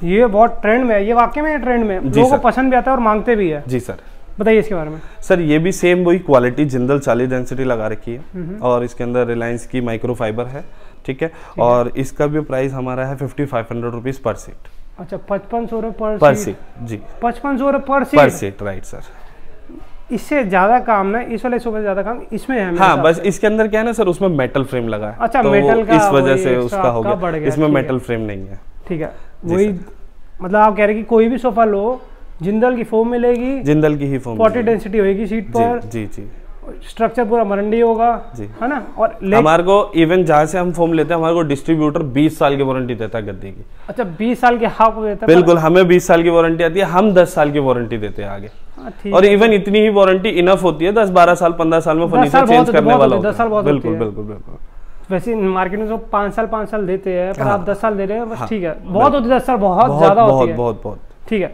ये बहुत ट्रेंड में है, ये वाकई में ट्रेंड में, लोगों को पसंद भी आता है और मांगते भी है। जी सर, बताइए इसके बारे में। सर ये भी सेम वही क्वालिटी जिंदल 40 डेंसिटी लगा रखी है, और इसके अंदर रिलायंस की माइक्रोफाइबर है। ठीक है, और इसका भी प्राइस हमारा है 5,500 रुपीज पर सीट। अच्छा, 5500 रुपये पर सीट। जी, 5500 रुपये पर सीट, राइट सर। इससे ज्यादा काम ना इस वाले सोफे से ज्यादा काम इसमें है। हाँ, बस इसके अंदर क्या है ना सर, उसमें मेटल फ्रेम लगा है। अच्छा, तो मेटल का इस वजह से उसका हो गया, इसमें मेटल फ्रेम नहीं है। ठीक है, वही मतलब आप कह रहे कि कोई भी सोफा लो, जिंदल की फोम मिलेगी, जिंदल की ही फोम, 40 डेंसिटी होगी सीट पर। जी जी, स्ट्रक्चर पूरा मरंडी होगा, है ना। और हमारे को इवन जहाँ से हम फोम लेते हैं, हमारे को डिस्ट्रीब्यूटर 20 साल की वारंटी देता है गद्दी की। अच्छा, 20 साल की हाफ हो जाता है। बिल्कुल, हमें 20 साल की वारंटी आती है, हम 10 साल की वारंटी देते हैं आगे। और इवन इतनी ही वारंटी इनफ होती है, 10-12 साल 15 साल में फर्नीचर चेंज करने वाला। बिल्कुल बिल्कुल बिल्कुल। वैसे मार्केट में तो 5 साल 5 साल देते हैं, पर आप 10 साल दे रहे हैं बस। ठीक है, बहुत होती है 10 साल, बहुत ज्यादा होती है, बहुत बहुत। ठीक है,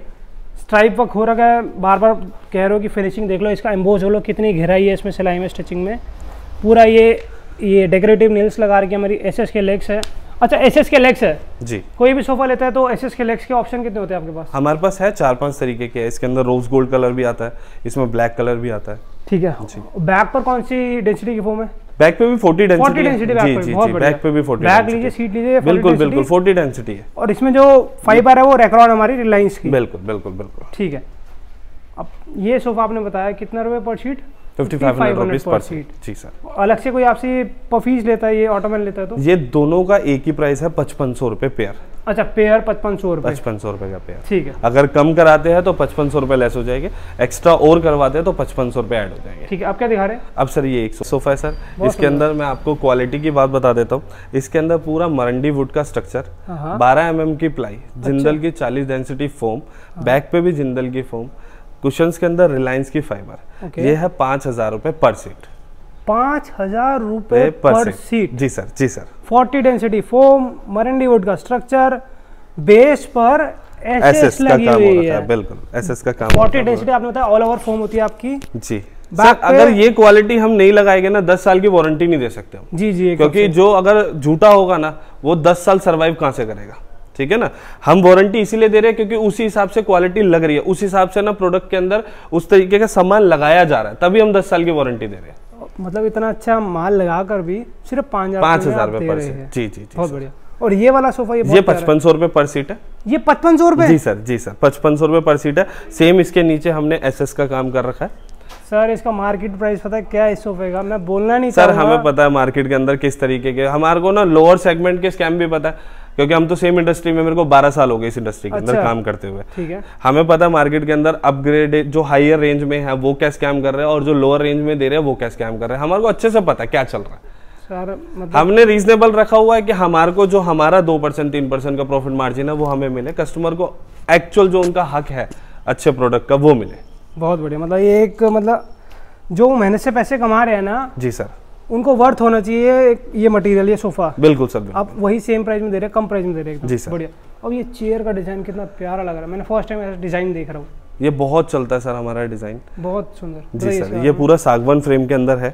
स्ट्राइप वर्क हो रखा है, बार बार कह रहे हो कि फिनिशिंग देख लो, इसका एम्बोज हो लो, कितनी गहराई है इसमें सिलाई में, स्टिचिंग में पूरा। ये डेकोरेटिव नेल्स लगा रखी है हमारी, एसएस के लेग्स है। अच्छा, एसएस के लेग्स है। जी, कोई भी सोफा लेता है तो एसएस के लेग्स के ऑप्शन कितने होते हैं आपके पास? हमारे पास है 4-5 तरीके के। इसके अंदर रोज गोल्ड कलर भी आता है, इसमें ब्लैक कलर भी आता है। ठीक है, बैक पर कौन सी डेंसिटी की फोम है? बैक पे भी 40 डेंसिटी। जी जी, बैक पे भी 40। बैक लीजिए, सीट लीजिए, बिल्कुल बिल्कुल 40 डेंसिटी है। और इसमें जो फाइबर है वो रेक्रॉन हमारी रिलायंस की। बिल्कुल बिल्कुल बिल्कुल। ठीक है, अब ये सोफा आपने बताया कितना रुपए पर सीट? 5,500 पर सीट। जी सर, अलग से कोई आपसे पर फीस लेता है, ये ऑटोमैन लेता है तो? ये दोनों का एक ही प्राइस है, 5500 रुपए पेयर। अच्छा, पेयर 5500 रुपए। 5500 रुपए का पेयर। ठीक है, अगर कम कराते हैं तो 5500 रुपए लेस हो जाएंगे, एक्स्ट्रा और करवाते हैं तो 5500 रुपए ऐड हो जाएंगे। ठीक है, आप क्या दिखा रहे हैं? अब सर ये एक सोफा है सर, इसके अंदर मैं आपको क्वालिटी की बात बता देता हूँ। इसके अंदर पूरा मरंडी वुड का स्ट्रक्चर, 12 mm की प्लाई, जिंदल की 40 डेंसिटी फोम, बैक पे भी जिंदल की फोम, कुशंस के अंदर रिलायंस की फाइबर। ये है 5,000 रुपए पर सीट। 5,000 रुपए पर सीट। जी सर, जी sir. 40 density foam, meranti wood का स्ट्रक्चर, बेस पर एसएस लगी हुई है। बिल्कुल, एसएस का काम। 40 डेंसिटी आपने बताया, ऑल ओवर फोम होती है आपकी। जी सर, अगर ये क्वालिटी हम नहीं लगाएंगे ना, 10 साल की वारंटी नहीं दे सकते हम। जी जी, क्योंकि जो अगर झूठा होगा ना, वो 10 साल सर्वाइव कहाँ से करेगा? ठीक है ना, हम वारंटी इसीलिए दे रहे हैं क्योंकि उसी हिसाब से क्वालिटी लग रही है, उसी हिसाब से ना प्रोडक्ट के अंदर उस तरीके का सामान लगाया जा रहा है, तभी हम 10 साल की वारंटी दे रहे हैं। मतलब इतना अच्छा माल लगाकर भी सिर्फ 5,000 रुपए पर सीट। जी जी, बहुत बढ़िया। और ये वाला सोफा ये 5,500 रुपए पर सीट है। ये 5,500 रुपए? जी सर, जी सर, 5,500 रुपए पर सीट है। सेम इसके नीचे हमने एसएस का काम कर रखा है। सर इसका मार्केट प्राइस पता है क्या इस सोफे का? मैं बोलना नहीं सर, हमें पता है मार्केट के अंदर किस तरीके के, हमारे को ना लोअर सेगमेंट के स्कैम भी पता है, क्योंकि हम तो सेम इंडस्ट्री में, मेरे को 12 साल हो गए इस इंडस्ट्री के अंदर काम करते हुए। ठीक है, हमें पता है मार्केट के अंदर अपग्रेड जो हायर रेंज में है वो क्या स्कैम कर रहे हैं, और जो लोअर रेंज में दे रहे हैं वो क्या स्कैम कर रहे हैं। हमारे को अच्छे से पता है क्या चल रहा है सर, मतलब हमने रीजनेबल रखा हुआ है कि हमारे को जो हमारा 2% 3% का प्रॉफिट मार्जिन है वो हमें मिले, कस्टमर को एक्चुअल जो उनका हक है अच्छे प्रोडक्ट का वो मिले। बहुत बढ़िया, मतलब ये एक मतलब जो मेहनत से पैसे कमा रहे हैं ना, जी सर, उनको वर्थ होना चाहिए ये मटेरियल, ये सोफा। बिल्कुल सर, आप वही सेम प्राइस में दे रहे हैं, कम प्राइस में दे रहे हैं। जी सर, बढ़िया। अब ये चेयर का डिजाइन कितना प्यारा लग रहा है, मैंने फर्स्ट टाइम ऐसा डिजाइन देख रहा हूँ। ये बहुत चलता है सर हमारा डिजाइन, बहुत सुंदर। जी सर, ये पूरा सागवान फ्रेम के अंदर है,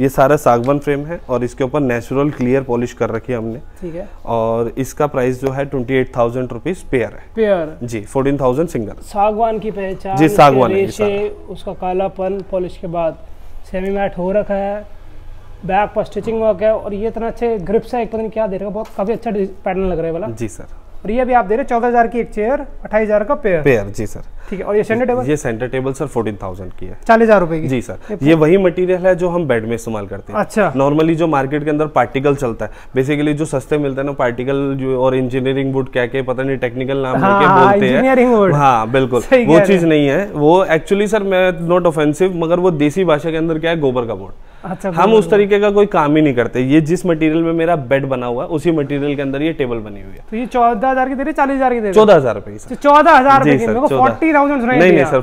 ये सारा सागवान फ्रेम है, और इसके ऊपर नेचुरल क्लियर पॉलिश कर रखी है हमने। ठीक है, और इसका प्राइस जो है 28,000 रुपीज पेयर है। पेयर जी, 14,000 सिंगल। सागवान की पहचान। जी, सागवान, उसका कालापन पॉलिश के बाद सेमी मैट हो रखा है, बैक पर स्टिचिंग वर्क है और ये इतना अच्छे ग्रिप्स है, एक पता नहीं क्या दे रहा है, बहुत काफी अच्छा पैटर्न लग रहा है वाला। जी सर। और ये भी आप दे रहे 14,000 की एक चेयर, 28,000 का पेयर। जी सर ठीक है। और ये सेंटर टेबल, ये सेंटर टेबल सर 14,000 की है, 40,000 रुपए की। जी सर, ये वही मटेरियल है जो हम बेड में इस्तेमाल करते हैं। अच्छा। नॉर्मली जो मार्केट के अंदर पार्टिकल चलता है, बेसिकली जो सस्ते मिलता है ना पार्टिकल जो, और इंजीनियरिंग वुड कह के पता नहीं टेक्निकल नाम लेके बोलते हैं। हाँ बिल्कुल, वो चीज नहीं है वो। एक्चुअली सर मैं नॉट ऑफेंसिव, मगर वो देसी भाषा के अंदर क्या है, गोबर का बोर्ड। अच्छा, हम उस तरीके का कोई काम ही नहीं करते। ये जिस मटेरियल में मेरा बेड बना हुआ है उसी मटेरियल के अंदर ये टेबल बनी हुई है। तो ये 14,000 की दे रहे, 40,000 की दे रहे, 14,000 रुपए। 14,000 रुपए की, मेरे को 40,000 सुनाई दिया। नहीं सर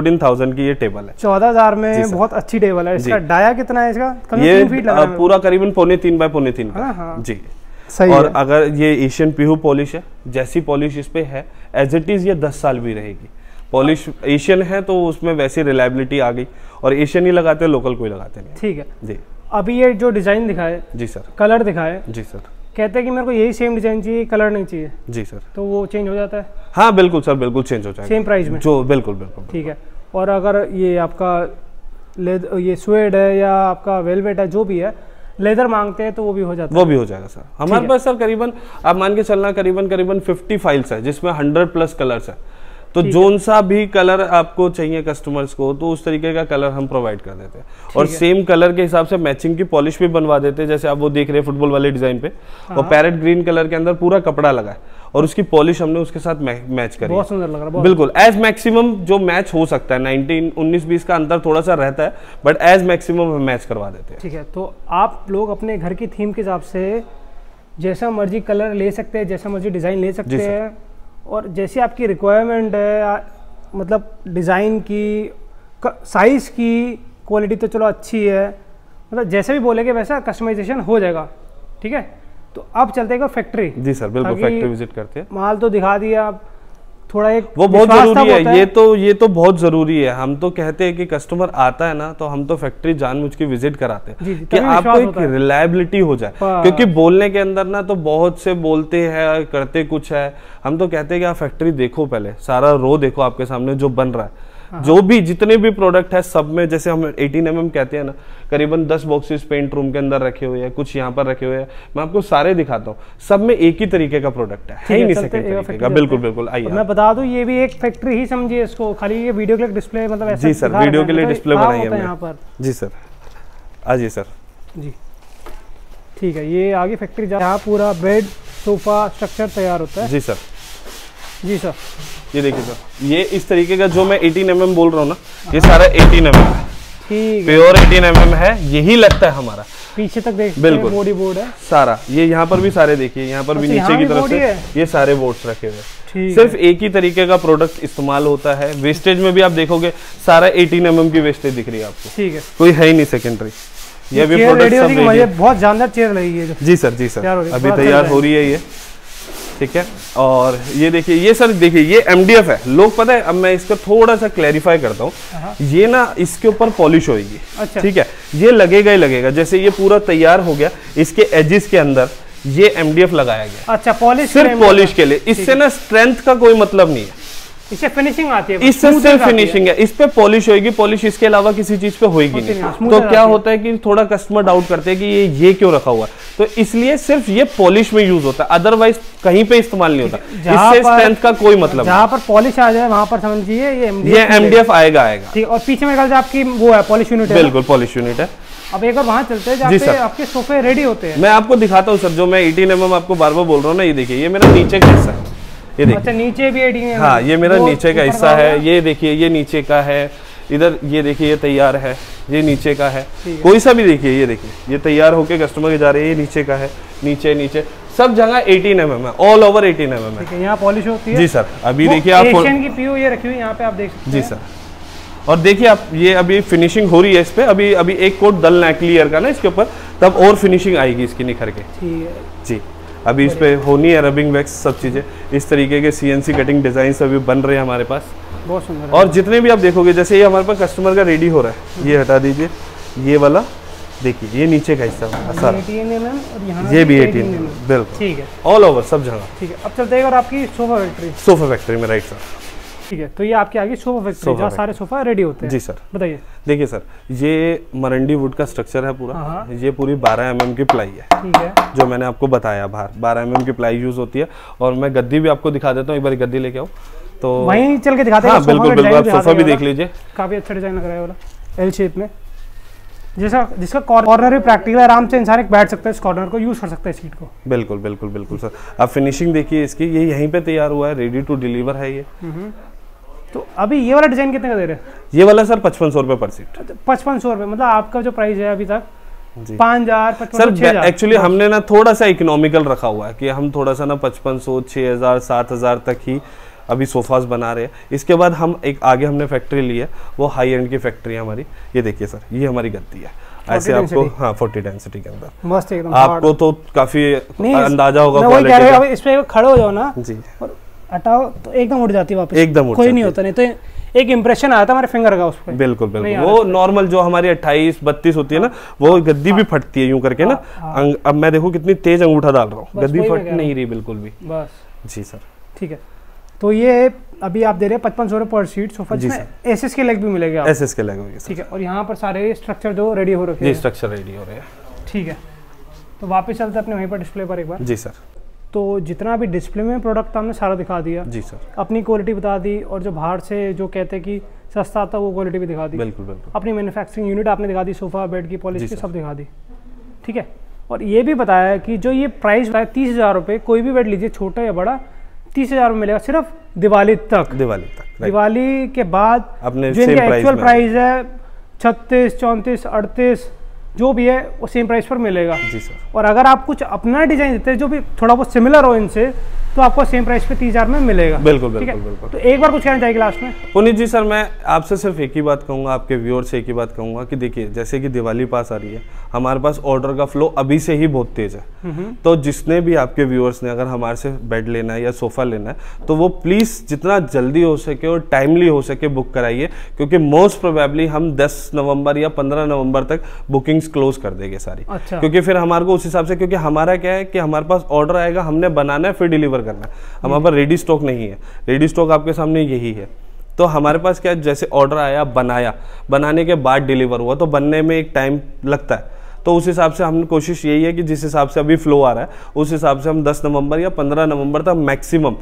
14,000 की ये टेबल है, 14,000 में। बहुत अच्छी टेबल है। इसका डाया कितना है इसका? ये पूरा करीबन 2.5 बाय 3.5 का। जी सही। और अगर ये एशियन पीहू पॉलिश है, जैसी पॉलिश इस पे है एज इट इज ये 10 साल भी रहेगी। पॉलिश एशियन है तो उसमें वैसी रिलायबिलिटी आ गई, और एशियन ही लगाते हैं, लोकल कोई लगाते नहीं। ठीक है जी। अभी ये जो डिजाइन दिखाए जी सर, कलर दिखाए जी सर, कहते हैं कि मेरे को यही सेम डिजाइन चाहिए, कलर नहीं चाहिए। जी सर। तो वो चेंज हो जाता है? हाँ बिल्कुल सर, बिल्कुल चेंज हो जाएगा सेम प्राइस में जो। बिल्कुल बिल्कुल ठीक है। और अगर ये आपका ये स्वेड है या आपका वेलवेट है, जो भी है लेदर मांगते हैं तो वो भी हो जाता है। वो भी हो जाएगा सर। हमारे पास सर करीबन आप मान के चलना करीबन 50 फाइल्स है जिसमें 100+ कलर्स है। तो जोन सा भी कलर आपको चाहिए कस्टमर्स को, तो उस तरीके का कलर हम प्रोवाइड कर देते हैं। और सेम कलर के हिसाब से मैचिंग की पॉलिश भी बनवा देते हैं, जैसे आप वो देख रहे हैं फुटबॉल वाले डिजाइन पे। और पैरेट ग्रीन कलर के अंदर पूरा कपड़ा लगा है और उसकी पॉलिश हमने उसके साथ मैच करी। बहुत सुंदर लग रहा है। बिल्कुल एज मैक्सिमम जो मैच हो सकता है, 19-19-20 का अंतर थोड़ा सा रहता है, बट एज मैक्सिमम हम मैच करवा देते हैं। ठीक है। तो आप लोग अपने घर की थीम के हिसाब से जैसा मर्जी कलर ले सकते हैं, जैसा मर्जी डिजाइन ले सकते हैं, और जैसी आपकी रिक्वायरमेंट है, मतलब डिज़ाइन की, साइज़ की, क्वालिटी तो चलो अच्छी है, मतलब जैसे भी बोलेंगे वैसा कस्टमाइजेशन हो जाएगा। ठीक है। तो अब चलते हैं फैक्ट्री। जी सर बिल्कुल, फैक्ट्री विजिट करते हैं। माल तो दिखा दिया आप, थोड़ा एक वो बहुत जरूरी है। ये तो बहुत जरूरी है। हम तो कहते हैं कि कस्टमर आता है ना तो हम तो फैक्ट्री जानबूझ के विजिट कराते हैं कि आपको एक रिलायबिलिटी हो जाए, क्योंकि बोलने के अंदर ना तो बहुत से बोलते हैं, करते कुछ है। हम तो कहते हैं कि आप फैक्ट्री देखो, पहले सारा रो देखो आपके सामने जो बन रहा है, जो भी जितने भी प्रोडक्ट है सब में। जैसे हम 18mm कहते हैं ना, करीबन 10 बॉक्सेस पेंट रूम के अंदर रखे हुए हैं, कुछ यहाँ पर रखे हुए हैं। मैं आपको सारे दिखाता हूँ, सब में एक ही तरीके का प्रोडक्ट है ही नहीं सकता। बिल्कुल बिल्कुल। आइए मैं बता दूं, ये भी एक फैक्ट्री ही समझिए इसको, खाली ये वीडियो के लिए डिस्प्ले, मतलब जी सर वीडियो के लिए डिस्प्ले बनाई है यहाँ पर। जी सर आजिए सर। जी ठीक है। ये आगे फैक्ट्री जहाँ पूरा बेड सोफा स्ट्रक्चर तैयार होता है। जी सर। जी सर। ये देखिए सर, ये इस तरीके का जो मैं 18mm बोल रहा हूँ ना, ये सारा 18mm है, प्योर 18mm है। यही लगता है हमारा, पीछे तक देखिए बिल्कुल बॉडी बोर्ड है सारा। ये यहाँ पर भी सारे देखिए, यहाँ पर भी नीचे की तरफ से ये सारे बोर्ड्स रखे हुए हैं। सिर्फ एक ही तरीके का प्रोडक्ट इस्तेमाल होता है। वेस्टेज में भी आप देखोगे सारा 18mm की वेस्टेज दिख रही है आपको। ठीक है, कोई है ही नहीं सेकेंडरी। ये भी प्रोडक्ट बहुत जानदार चेयर लगी है। जी सर। जी सर अभी तैयार हो रही है ये। ठीक है। और ये देखिए, ये सर देखिए ये MDF है। लोग पता है, अब मैं इसको थोड़ा सा क्लैरिफाई करता हूँ। ये ना इसके ऊपर पॉलिश होगी। अच्छा। ठीक है। ये लगेगा ही लगेगा। जैसे ये पूरा तैयार हो गया, इसके एजिस के अंदर ये MDF लगाया गया। अच्छा, पॉलिश, सिर्फ पॉलिश के लिए। इससे ना स्ट्रेंथ का कोई मतलब नहीं है, इससे फिनिशिंग आती है। इससे सिर्फ फिनिशिंग है, इस पे पॉलिश होगी। पॉलिश इसके अलावा किसी चीज पे होगी नहीं। तो क्या होता है कि थोड़ा कस्टमर डाउट करते हैं कि ये क्यों रखा हुआ, तो इसलिए सिर्फ ये पॉलिश में यूज होता है, अदरवाइज कहीं पे इस्तेमाल नहीं होता। इससे स्ट्रेंथ का कोई मतलब। जहाँ पर पॉलिश आ जाए वहाँ पर समझिए ये MDF आएगा। और पीछे में आपकी वो है पॉलिश यूनिट। बिल्कुल पॉलिश यूनिट है। अब एक बार वहाँ चलते हैं जहाँ पे आपके सोफे रेडी होते हैं। मैं आपको दिखाता हूँ सर, जो मैं 18mm आपको बार बार बोल रहा हूँ ना, ये देखिए ये मेरा नीचे का हिस्सा है। ये देखिए। अच्छा, नीचे भी 18mm। हाँ, ये मेरा नीचे का हिस्सा है। ये देखिए ये नीचे का है। इधर ये देखिए ये तैयार है, ये नीचे का है। कोई सा भी देखिए, ये देखिए ये तैयार होके कस्टमर के जा रहे हैं। ये नीचे का है, नीचे नीचे सब जगह 18mm है, ऑल ओवर 18mm है। यहाँ पॉलिश होती है। जी सर। अभी देखिए आप एशियन की पीयू ये रखी हुई यहाँ पे आप देख सकते हैं। जी सर। और देखिए आप, ये अभी फिनिशिंग हो रही है इस पे। अभी अभी एक कोट डलना है क्लियर का ना इसके ऊपर, तब और फिनिशिंग आएगी इसकी निखर के। जी अभी इस पे होनी है रबिंग वैक्स, सब चीजें इस तरीके के CNC कटिंग डिजाइन अभी बन रहे हैं हमारे पास। बहुत सुंदर। और जितने भी आप देखोगे, जैसे ये हमारे पास कस्टमर का रेडी हो रहा है, ये हटा दीजिए। ये वाला देखिए, ये नीचे का हिस्सा सर, ये भी 18mm बिल्कुल। ठीक है, ऑल ओवर सब जगह। ठीक है, अब चलते हैं और आपकी सोफा फैक्ट्री में। Right sir. ठीक है, तो ये आपके आगे सोफा फैक्ट्री सारे सोफा रेडी होते हैं। जी सर, बताइए। देखिए सर, ये मरंडी वुड का स्ट्रक्चर है पूरा, ये पूरी 12 mm की प्लाई है, ठीक है, जो मैंने आपको बताया बाहर 12 mm की प्लाई यूज होती है। और मैं गद्दी भी आपको दिखा देता हूँ, एक बार गद्दी लेके आओ तो वहीं चल के दिखाते हैं। बिल्कुल बिल्कुल, आप सोफा भी देख लीजिए, काफी अच्छा डिजाइन लग रहा है वाला एल शेप में, जैसा जिसका कॉर्नर भी प्रैक्टिकल, आराम से इंसान एक बैठ सकता है इस कॉर्नर को यूज कर सकता है सीट को। बिल्कुल बिल्कुल बिल्कुल सर, आप फिनिशिंग देखिए इसकी, ये यहीं पे तैयार हुआ है, रेडी टू डिलीवर है ये। तो अभी ये वाला डिजाइन कितने का दे रहे हैं? ये वाला सर 5500 रुपये पर सीट। 5500 रुपये, मतलब आपका जो प्राइस है अभी तक 5000। एक्चुअली हमने ना थोड़ा सा इकोनॉमिकल रखा हुआ है कि हम थोड़ा सा ना 5500, 6000, 7000 तक ही अभी सोफास बना रहे हैं। इसके बाद हम एक आगे हमने फैक्ट्री ली है, वो हाई एंड की फैक्ट्री है हमारी। ये देखिए सर, ये हमारी गद्दी है ऐसे आपको, हाँ 40 डेंसिटी के अंदर मस्त एकदम। आपको तो काफी अंदाजा होगा क्वालिटी का, इस पे खड़े हो जाओ ना जी और हटाओ तो एकदम उड़ जाती है वापस, एकदम कोई नहीं होता, नहीं तो एक इम्प्रेशन आया था हमारे फिंगर का उस पर। बिल्कुल बिल्कुल, वो नॉर्मल जो हमारी 28, 32 होती है ना, वो गद्दी भी फटती है यूं करके ना। अब मैं देखो कितनी तेज अंगूठा डाल रहा हूँ, गद्दी फट नहीं रही बिल्कुल भी। बस जी सर, ठीक है। तो ये अभी आप दे रहे हैं 5500 रुपये पर सीट सोफा। एसएस के लेग भी मिलेगा, एसएस के लेग होगी, ठीक है। और यहाँ पर सारे स्ट्रक्चर जो रेडी हो रखे हैं, जी स्ट्रक्चर रेडी हो रहे हैं, ठीक है। तो वापस चलते हैं अपने वहीं पर डिस्प्ले पर एक बार। जी सर, तो जितना भी डिस्प्ले में प्रोडक्ट हमने सारा दिखा दिया, जी सर, अपनी क्वालिटी बता दी, और जो बाहर से जो कहते हैं कि सस्ता आता वो क्वालिटी भी दिखा दी। बिल्कुल बिल्कुल, अपनी मैन्युफैक्चरिंग यूनिट आपने दिखा दी, सोफा बेड की पॉलिश सब दिखा दी, ठीक है। और ये भी बताया कि जो ये प्राइस है 30,000 रुपये, कोई भी बेड लीजिए छोटा या बड़ा, 30,000 मिलेगा सिर्फ दिवाली तक। दिवाली तक, दिवाली के बाद अपने जो एक्चुअल प्राइस है 36, 34, 38 जो भी है वो सेम प्राइस पर मिलेगा। जी सर। और अगर आप कुछ अपना डिजाइन देते हैं जो भी थोड़ा बहुत सिमिलर हो इनसे, तो आपको सेम प्राइस पे 30,000 में मिलेगा। बिल्कुल बिल्कुल बिल्कुल। तो एक बार कुछ कहना चाहिए लास्ट में पुनीत जी? सर मैं आपसे सिर्फ एक ही बात कहूँगा, आपके व्यूअर से एक ही बात कहूँगा कि देखिए जैसे कि दिवाली पास आ रही है, हमारे पास ऑर्डर का फ्लो अभी से ही बहुत तेज है। तो जिसने भी आपके व्यूअर्स ने अगर हमारे से बेड लेना है या सोफा लेना है, तो वो प्लीज़ जितना जल्दी हो सके और टाइमली हो सके बुक कराइए, क्योंकि मोस्ट प्रोबेबली हम 10 नवंबर या 15 नवंबर तक बुकिंग्स क्लोज कर देंगे सारी। क्योंकि फिर हमारे को उस हिसाब से, क्योंकि हमारा क्या है कि हमारे पास ऑर्डर आएगा, हमने बनाना है, फिर डिलीवर करना। हमारे पास रेडी स्टॉक नहीं है, रेडी स्टॉक आपके सामने यही है। तो हमारे पास क्या है, जैसे ऑर्डर आया, बनाया, बनाने के बाद डिलीवर हुआ, तो बनने में एक टाइम लगता है। तो उस हिसाब से हमने कोशिश यही है कि जिस हिसाब से अभी फ्लो आ रहा है, उस हिसाब से हम 10 नवंबर या 15 नवंबर तक मैक्सिमम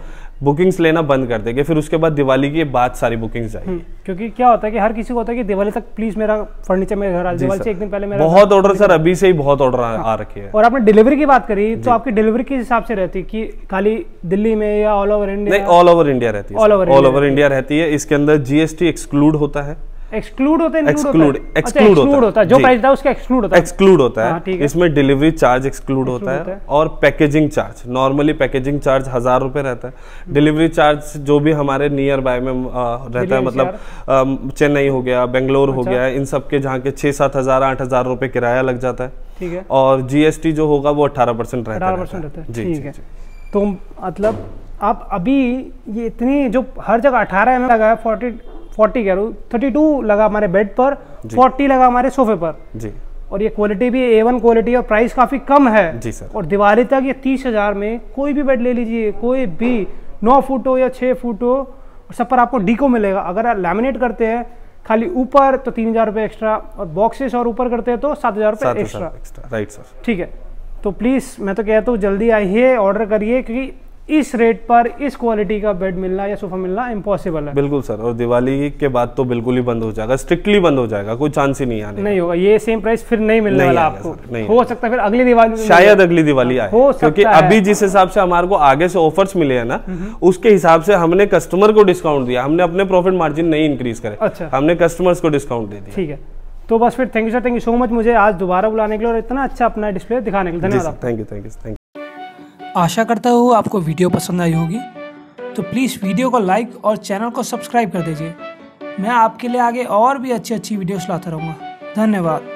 बुकिंग्स लेना बंद कर देंगे। फिर उसके बाद दिवाली के बाद सारी बुकिंग्स आएगी, क्योंकि क्या होता है कि हर किसी को होता है कि दिवाली तक प्लीज मेरा फर्नीचर मेरे घर आ जाए। दिवाली से एक दिन पहले मेरा बहुत ऑर्डर सर, अभी से ही बहुत ऑर्डर आ रखे हैं। और आपने डिलीवरी की बात करी, तो आपकी डिलीवरी के हिसाब से रहती है कि खाली दिल्ली में या ऑल ओवर इंडिया? नहीं, ऑल ओवर इंडिया रहती है, ऑल ओवर इंडिया रहती है। इसके अंदर जीएसटी एक्सक्लूड होता है। एक्सक्लूड होता है, इंक्लूड होता है, जो प्राइस था उसका एक्सक्लूड होता है, एक्सक्लूड होता है। इसमें डिलीवरी चार्ज एक्सक्लूड होता है, और packaging charge, normally packaging charge 1000 रुपये रहता है। डिलीवरी चार्ज जो भी हमारे नियर बाय में रहता है, मतलब चेन्नई हो गया, बेंगलोर हो गया, इन सब के जहाँ के 6-7 हज़ार 8 हज़ार रुपये किराया लग जाता है, ठीक है। और जीएसटी जो होगा वो 18% रहता है। जी ठीक है। तो मतलब आप अभी ये इतनी जो हर जगह 18 mm लगा है, 40 कह रहा हूँ, 32 लगा हमारे बेड पर, 40 लगा हमारे सोफे पर जी। और ये क्वालिटी भी A1 क्वालिटी और प्राइस काफ़ी कम है जी सर। और दिवाली तक ये 30,000 में कोई भी बेड ले लीजिए, कोई भी 9 फुट हो या 6 फुट हो, सब पर आपको डीको मिलेगा। अगर आप लैमिनेट करते हैं खाली ऊपर तो 3000 रुपये एक्स्ट्रा, और बॉक्सेस और ऊपर करते हैं तो 7000 रुपये एक्स्ट्रा। राइट सर, ठीक है। तो प्लीज़ मैं तो कहता हूँ जल्दी आइए, ऑर्डर करिए, क्योंकि इस रेट पर इस क्वालिटी का बेड मिलना या सोफा मिलना इम्पॉसिबल है। बिल्कुल सर, और दिवाली के बाद तो बिल्कुल ही बंद हो जाएगा, स्ट्रिक्टली बंद हो जाएगा, कोई चांस ही नहीं आने नहीं होगा। ये सेम प्राइस फिर नहीं मिलने वाला आपको, हो सकता है फिर अगली दिवाली, शायद अगली दिवाली आए, क्योंकि अभी जिस हिसाब से हमारे को आगे से ऑफर्स मिले हैं ना, उसके हिसाब से हमने कस्टमर को डिस्काउंट दिया, हमने अपने प्रॉफिट मार्जिन नहीं इंक्रीज करे। अच्छा, हमने कस्टमर्स को डिस्काउंट दे दिया, ठीक है। तो बस फिर thank you sir, thank you so much मुझे आज दोबारा बुलाने के लिए और इतना अच्छा अपना डिस्प्ले दिखाने के लिए। धन्यवाद, थैंक यू, थैंक यू। आशा करता हूँ आपको वीडियो पसंद आई होगी, तो प्लीज़ वीडियो को लाइक और चैनल को सब्सक्राइब कर दीजिए। मैं आपके लिए आगे और भी अच्छी वीडियोस लाता रहूँगा। धन्यवाद।